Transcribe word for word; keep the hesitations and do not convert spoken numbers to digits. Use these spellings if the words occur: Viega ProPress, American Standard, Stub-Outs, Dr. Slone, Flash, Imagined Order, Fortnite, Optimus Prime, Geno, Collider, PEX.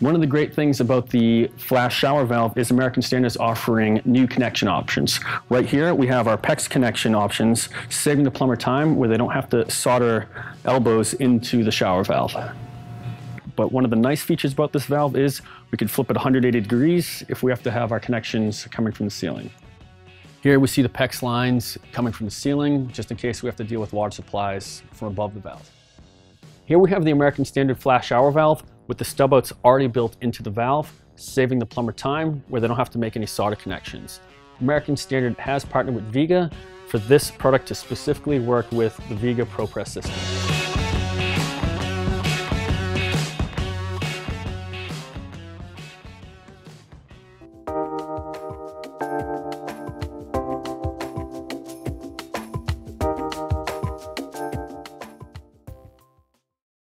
One of the great things about the Flash shower valve is American Standard is offering new connection options. Right here, we have our PEX connection options, saving the plumber time where they don't have to solder elbows into the shower valve. But one of the nice features about this valve is we can flip it one hundred eighty degrees if we have to have our connections coming from the ceiling. Here we see the PEX lines coming from the ceiling, just in case we have to deal with water supplies from above the valve. Here we have the American Standard Flash shower valve with the stub outs already built into the valve, saving the plumber time where they don't have to make any solder connections. American Standard has partnered with Viega for this product to specifically work with the Viega ProPress system.